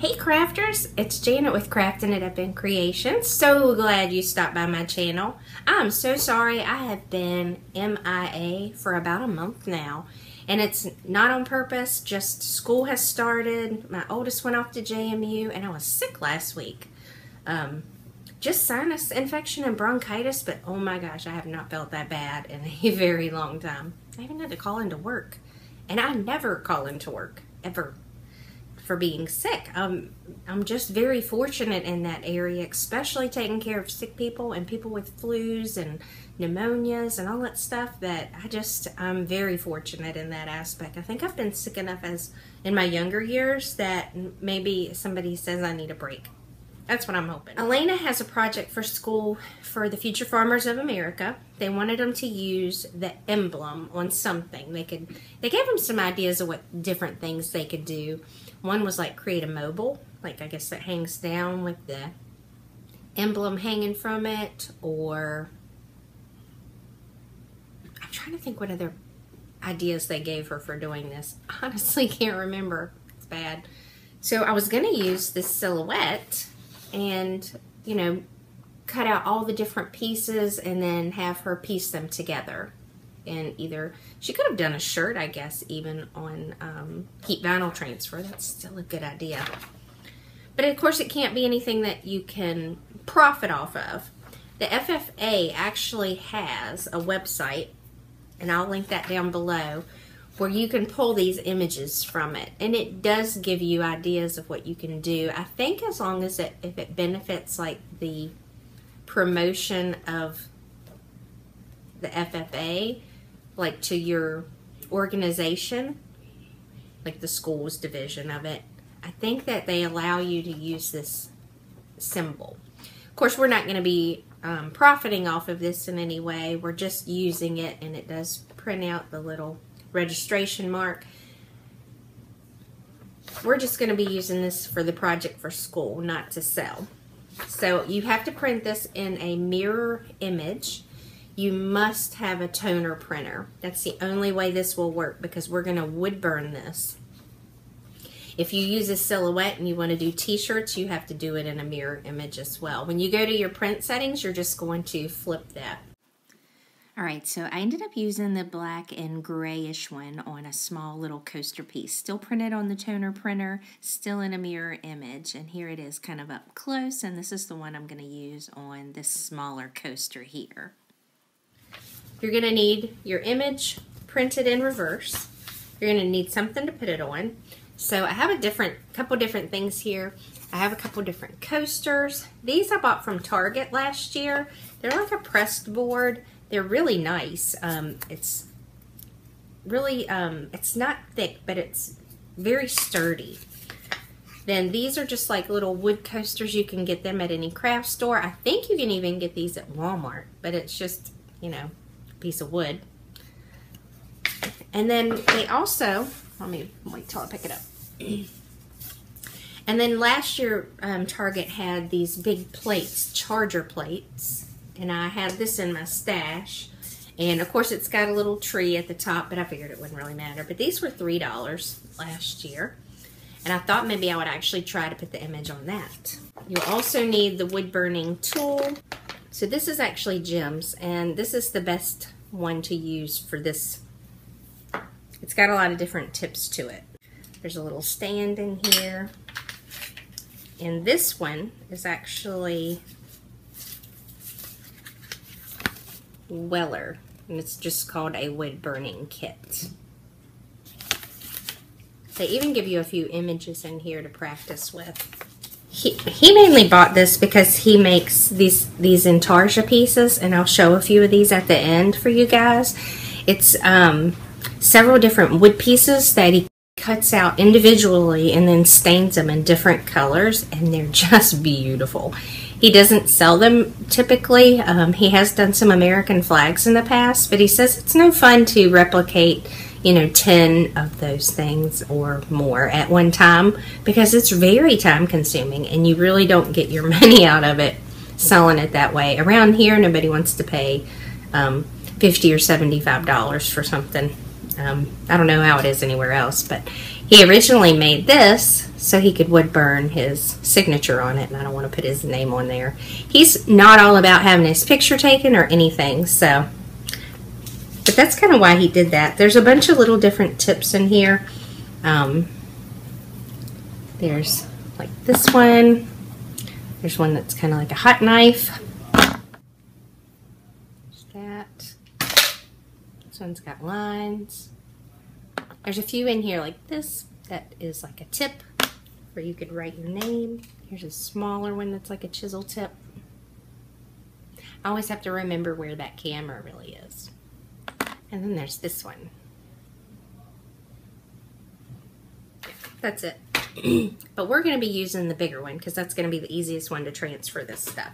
Hey crafters, it's Janet with Crafting It Up In Creation. So glad you stopped by my channel. I'm so sorry I have been MIA for about a month now. And it's not on purpose, just school has started. My oldest went off to JMU and I was sick last week. Just sinus infection and bronchitis, but oh my gosh, I have not felt that bad in a very long time. I even had to call into work. And I never call into work, ever. For being sick. I'm just very fortunate in that area, especially taking care of sick people and people with flus and pneumonias and all that stuff that I'm very fortunate in that aspect. I think I've been sick enough as in my younger years that maybe somebody says I need a break. That's what I'm hoping. Elena has a project for school for the Future Farmers of America. They wanted them to use the emblem on something. They gave them some ideas of what different things they could do. One was like create a mobile, like I guess that hangs down with the emblem hanging from it, or I'm trying to think what other ideas they gave her for doing this. Honestly, can't remember. It's bad. So I was gonna use this Silhouette and, you know, cut out all the different pieces and then have her piece them together. And either she could have done a shirt, I guess, even on heat vinyl transfer. That's still a good idea, but of course it can't be anything that you can profit off of. The FFA actually has a website, and I'll link that down below, where you can pull these images from it, and it does give you ideas of what you can do. I think as long as if it benefits like the promotion of the FFA, like to your organization, like the schools division of it, I think that they allow you to use this symbol. Of course, we're not going to be profiting off of this in any way. We're just using it, and it does print out the little registration mark. We're just going to be using this for the project for school, not to sell. So you have to print this in a mirror image. You must have a toner printer. That's the only way this will work, because we're going to wood burn this. If you use a Silhouette and you want to do t-shirts, you have to do it in a mirror image as well. When you go to your print settings, you're just going to flip that. All right, so I ended up using the black and grayish one on a small little coaster piece. Still printed on the toner printer, still in a mirror image. And here it is kind of up close, and this is the one I'm going to use on this smaller coaster here. You're going to need your image printed in reverse. You're going to need something to put it on. So I have a couple different things here. I have a couple different coasters. These I bought from Target last year. They're like a pressed board. They're really nice. It's really, it's not thick, but it's very sturdy. Then these are just like little wood coasters. You can get them at any craft store. I think you can even get these at Walmart, but it's just, you know, piece of wood. And then they also, let me wait till I pick it up. And then last year, Target had these big plates, charger plates, and I had this in my stash. And of course it's got a little tree at the top, but I figured it wouldn't really matter. But these were $3 last year, and I thought maybe I would actually try to put the image on that. You'll also need the wood burning tool. So this is actually Jim's, and this is the best one to use for this. It's got a lot of different tips to it. There's a little stand in here. And this one is actually Weller, and it's just called a wood burning kit. They even give you a few images in here to practice with. He mainly bought this because he makes these intarsia pieces, and I'll show a few of these at the end for you guys. It's several different wood pieces that he cuts out individually and then stains them in different colors, and they're just beautiful. He doesn't sell them typically. He has done some American flags in the past, but he says it's no fun to replicate, you know, 10 of those things or more at one time, because it's very time consuming and you really don't get your money out of it selling it that way. Around here, nobody wants to pay $50 or $75 for something. I don't know how it is anywhere else, but he originally made this so he could wood burn his signature on it, and I don't want to put his name on there. He's not all about having his picture taken or anything, so, but that's kind of why he did that. There's a bunch of little different tips in here. There's like this one. There's one that's kind of like a hot knife. There's that. This one's got lines. There's a few in here like this. That is like a tip where you could write your name. Here's a smaller one that's like a chisel tip. I always have to remember where that camera really is. And then there's this one. Yeah, that's it. But we're going to be using the bigger one because that's going to be the easiest one to transfer this stuff.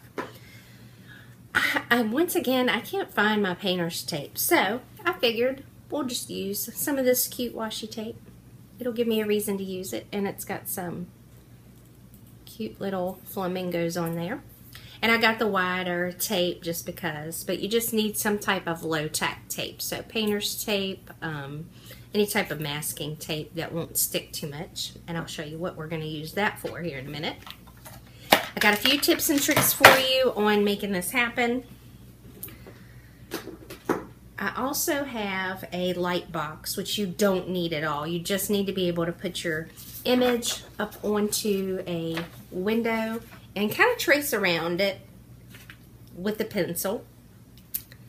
Once again, I can't find my painter's tape, so I figured we'll just use some of this cute washi tape. It'll give me a reason to use it, and it's got some cute little flamingos on there. And I got the wider tape just because, but you just need some type of low-tack tape. So painter's tape, any type of masking tape that won't stick too much. And I'll show you what we're going to use that for here in a minute. I got a few tips and tricks for you on making this happen. I also have a light box, which you don't need at all. You just need to be able to put your image up onto a window and kind of trace around it with the pencil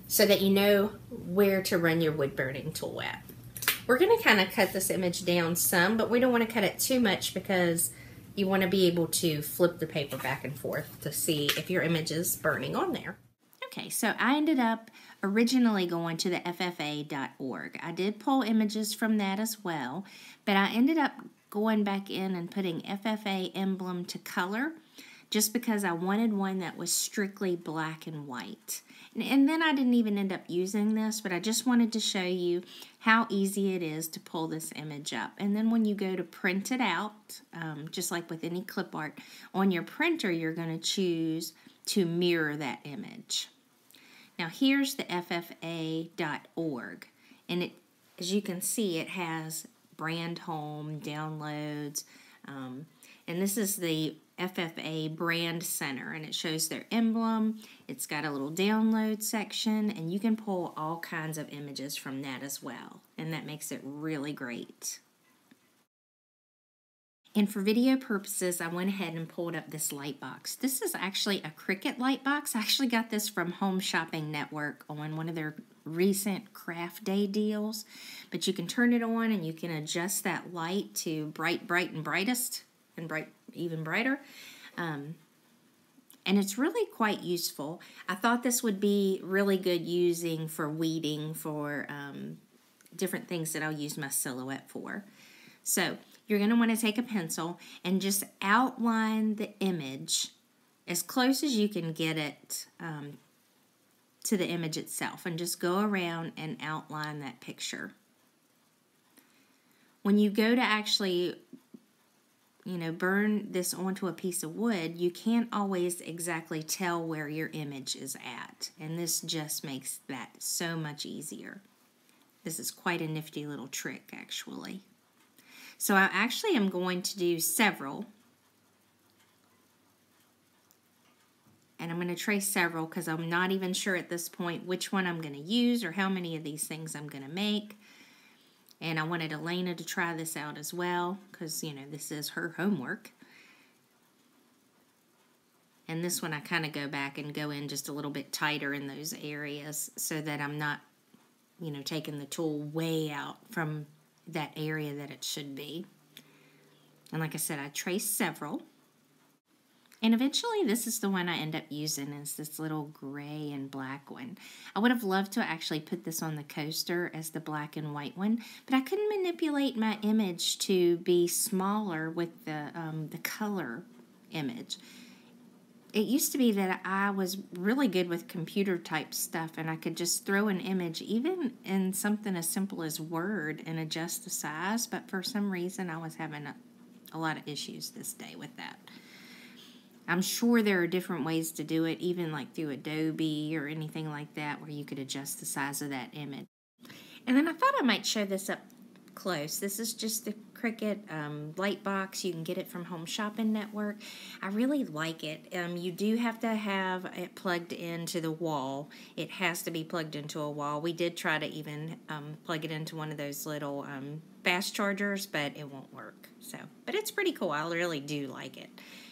so that you know where to run your wood burning tool at. We're going to kind of cut this image down some, but we don't want to cut it too much because you want to be able to flip the paper back and forth to see if your image is burning on there. Okay, so I ended up originally going to the FFA.org. I did pull images from that as well, but I ended up going back in and putting FFA emblem to color just because I wanted one that was strictly black and white. And then I didn't even end up using this, but I just wanted to show you how easy it is to pull this image up. And then when you go to print it out, just like with any clip art, on your printer you're going to choose to mirror that image. Now here's the FFA.org, and it, as you can see, it has brand home, downloads, and this is the FFA Brand Center, and it shows their emblem. It's got a little download section, and you can pull all kinds of images from that as well, and that makes it really great. And for video purposes, I went ahead and pulled up this light box. This is actually a Cricut light box. I actually got this from Home Shopping Network on one of their recent craft day deals, but you can turn it on and you can adjust that light to bright, bright, and brightest, and bright, even brighter. And it's really quite useful. I thought this would be really good using for weeding, for different things that I'll use my Silhouette for. So you're going to want to take a pencil and just outline the image as close as you can get it to the image itself, and just go around and outline that picture. When you go to actually burn this onto a piece of wood, you can't always exactly tell where your image is at, and this just makes that so much easier. This is quite a nifty little trick, actually. So I actually am going to do several, and I'm going to trace several because I'm not even sure at this point which one I'm going to use or how many of these things I'm going to make. And I wanted Elena to try this out as well because, this is her homework. And this one I kind of go back and go in just a little bit tighter in those areas so that I'm not, taking the tool way out from that area that it should be. And like I said, I traced several. And eventually this is the one I end up using, is this little gray and black one. I would have loved to actually put this on the coaster as the black and white one, but I couldn't manipulate my image to be smaller with the color image. It used to be that I was really good with computer type stuff, and I could just throw an image, even in something as simple as Word, and adjust the size, but for some reason I was having a lot of issues this day with that. I'm sure there are different ways to do it, even like through Adobe or anything like that, where you could adjust the size of that image. And then I thought I might show this up close. This is just the Cricut light box. You can get it from Home Shopping Network. I really like it. You do have to have it plugged into the wall. It has to be plugged into a wall. We did try to even plug it into one of those little fast chargers, but it won't work. So, but it's pretty cool. I really do like it.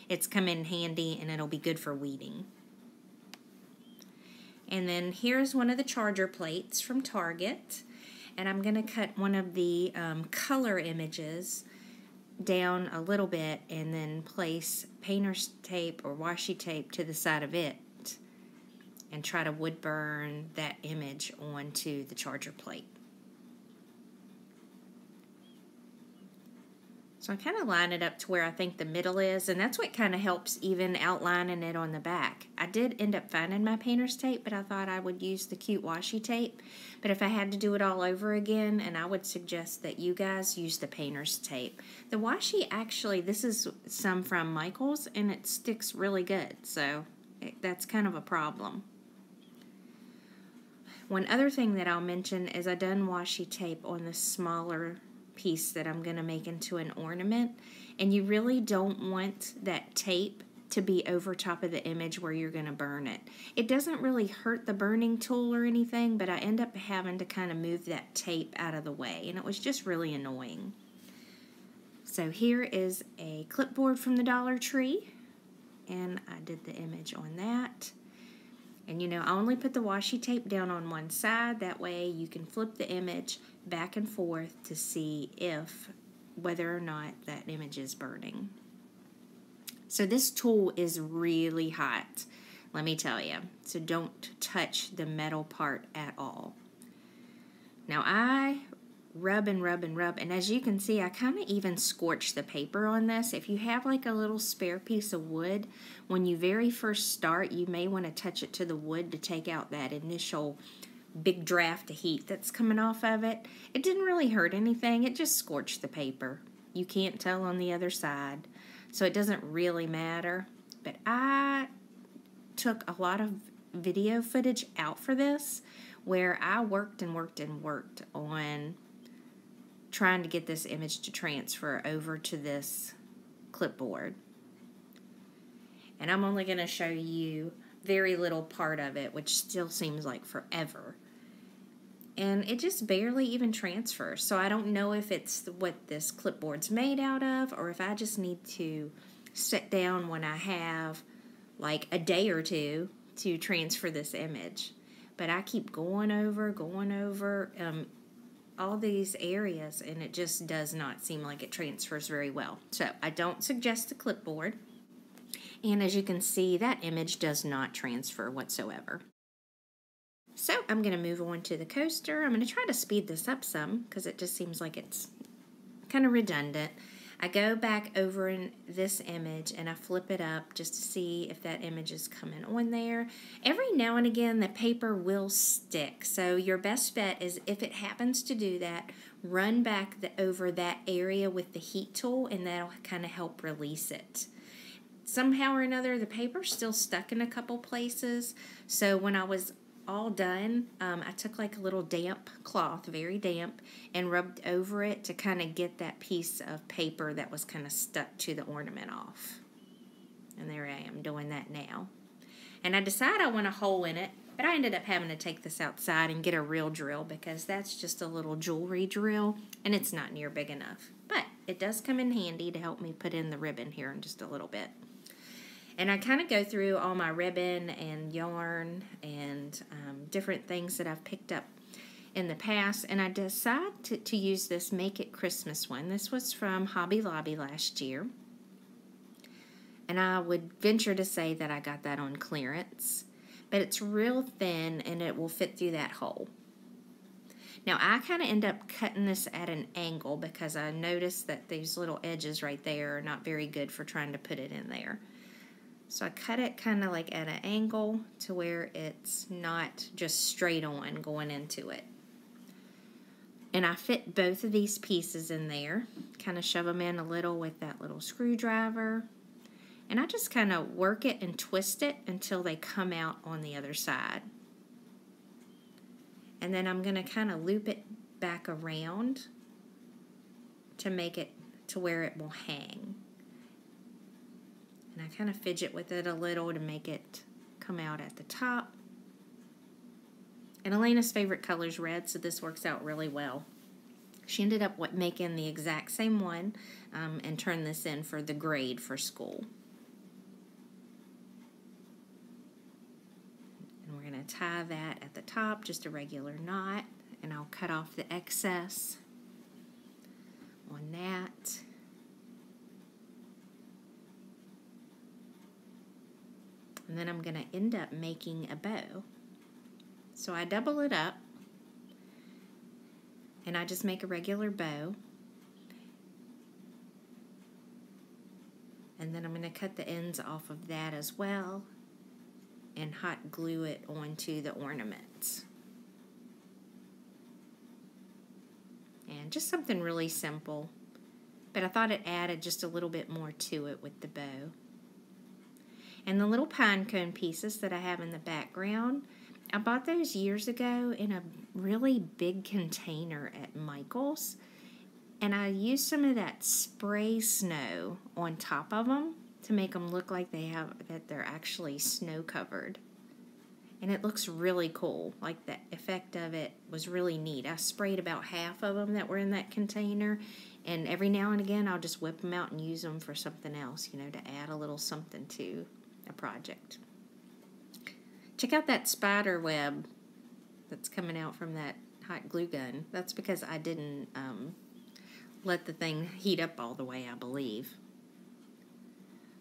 It's come in handy, and it'll be good for weeding. And then here's one of the charger plates from Target. And I'm going to cut one of the color images down a little bit and then place painter's tape or washi tape to the side of it and try to wood burn that image onto the charger plate. So I kind of line it up to where I think the middle is, and that's what kind of helps even outlining it on the back. I did end up finding my painter's tape, but I thought I would use the cute washi tape. But if I had to do it all over again, and I would suggest that you guys use the painter's tape. The washi, actually, this is some from Michaels, and it sticks really good, so that's kind of a problem. One other thing that I'll mention is I done washi tape on the smaller piece that I'm going to make into an ornament, and you really don't want that tape to be over top of the image where you're going to burn it. It doesn't really hurt the burning tool or anything, but I end up having to kind of move that tape out of the way, and it was just really annoying. So here is a clipboard from the Dollar Tree, and I did the image on that. And you know, I only put the washi tape down on one side. That way you can flip the image back and forth to see whether or not that image is burning. So this tool is really hot, let me tell you. So don't touch the metal part at all. Now I rub and rub and rub, and as you can see, I kind of even scorched the paper on this. If you have like a little spare piece of wood, when you very first start, you may want to touch it to the wood to take out that initial big draft of heat that's coming off of it. It didn't really hurt anything, it just scorched the paper. You can't tell on the other side, so it doesn't really matter. But I took a lot of video footage out for this, where I worked and worked and worked on trying to get this image to transfer over to this clipboard. And I'm only going to show you very little part of it, which still seems like forever. And it just barely even transfers. So I don't know if it's what this clipboard's made out of, or if I just need to sit down when I have like a day or two to transfer this image. But I keep going over all these areas, and it just does not seem like it transfers very well. So I don't suggest the clipboard. And as you can see, that image does not transfer whatsoever. So I'm going to move on to the coaster. I'm going to try to speed this up some because it just seems like it's kind of redundant. I go back over in this image and I flip it up just to see if that image is coming on there. Every now and again, the paper will stick. So your best bet is, if it happens to do that, run back over that area with the heat tool, and that'll kind of help release it. Somehow or another, the paper's still stuck in a couple places. So when I was all done, I took like a little damp cloth, very damp, and rubbed over it to kind of get that piece of paper that was kind of stuck to the ornament off. And there I am doing that now. And I decided I want a hole in it, but I ended up having to take this outside and get a real drill, because that's just a little jewelry drill and it's not near big enough. But it does come in handy to help me put in the ribbon here in just a little bit. And I kind of go through all my ribbon and yarn and different things that I've picked up in the past. And I decide to use this Make It Christmas one. This was from Hobby Lobby last year. And I would venture to say that I got that on clearance. But it's real thin, and it will fit through that hole. Now, I kind of end up cutting this at an angle because I noticed that these little edges right there are not very good for trying to put it in there. So I cut it kind of like at an angle to where it's not just straight on going into it. And I fit both of these pieces in there, kind of shove them in a little with that little screwdriver. And I just kind of work it and twist it until they come out on the other side. And then I'm going to kind of loop it back around to make it to where it will hang. And I kind of fidget with it a little to make it come out at the top. And Elena's favorite color is red, so this works out really well. She ended up making the exact same one and turned this in for the grade for school. And we're going to tie that at the top, just a regular knot, and I'll cut off the excess on that. And then I'm going to end up making a bow. So I double it up, and I just make a regular bow. And then I'm going to cut the ends off of that as well and hot glue it onto the ornaments. And just something really simple, but I thought it added just a little bit more to it with the bow. And the little pine cone pieces that I have in the background, I bought those years ago in a really big container at Michaels, and I used some of that spray snow on top of them to make them look like they're actually snow covered. And it looks really cool. Like, the effect of it was really neat. I sprayed about half of them that were in that container, and every now and again I'll just whip them out and use them for something else, you know, to add a little something to a project. Check out that spider web that's coming out from that hot glue gun. That's because I didn't let the thing heat up all the way, I believe.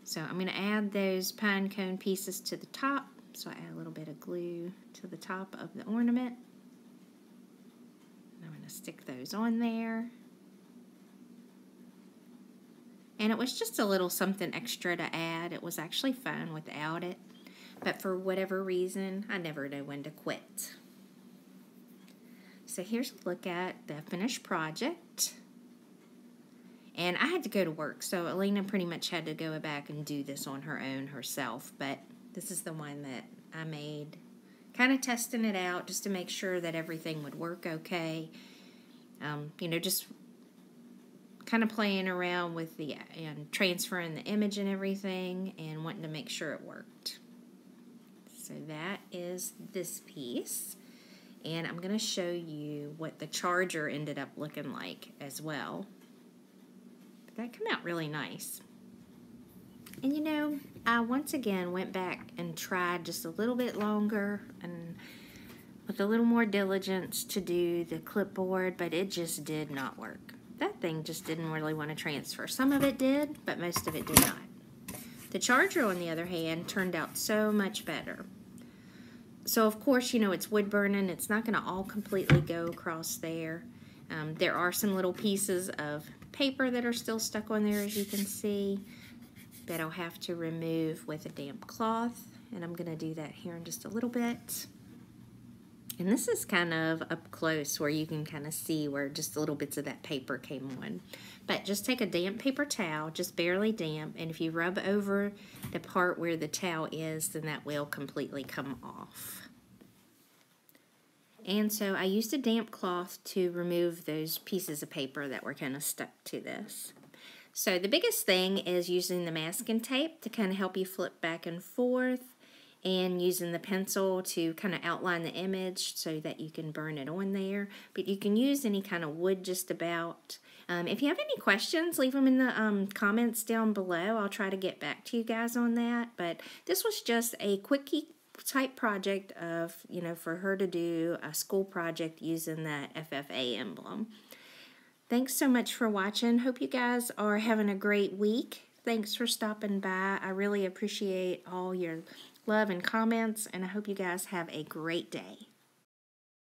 So I'm going to add those pine cone pieces to the top. So I add a little bit of glue to the top of the ornament. And I'm going to stick those on there. And it was just a little something extra to add. It was actually fine without it. But for whatever reason, I never know when to quit. So here's a look at the finished project. And I had to go to work, so Elena pretty much had to go back and do this on her own herself. But this is the one that I made, kind of testing it out just to make sure that everything would work okay. You know, just kind of playing around with the, and transferring the image and everything and wanting to make sure it worked. So that is this piece, and I'm going to show you what the charger ended up looking like as well. But that came out really nice. And you know, I once again went back and tried just a little bit longer and with a little more diligence to do the clipboard, but it just did not work. That thing just didn't really want to transfer. Some of it did, but most of it did not. The charger, on the other hand, turned out so much better. So, of course, you know, it's wood burning. It's not going to all completely go across there. There are some little pieces of paper that are still stuck on there, as you can see, that I'll have to remove with a damp cloth. And I'm going to do that here in just a little bit. And this is kind of up close where you can kind of see where just little bits of that paper came on. But just take a damp paper towel, just barely damp, and if you rub over the part where the towel is, then that will completely come off. And so I used a damp cloth to remove those pieces of paper that were kind of stuck to this. So the biggest thing is using the masking tape to kind of help you flip back and forth, and using the pencil to kind of outline the image so that you can burn it on there. But you can use any kind of wood just about. If you have any questions, leave them in the comments down below. I'll try to get back to you guys on that. But this was just a quickie type project of, you know, for her to do a school project using that FFA emblem. Thanks so much for watching. Hope you guys are having a great week. Thanks for stopping by. I really appreciate all your love and comments, and I hope you guys have a great day.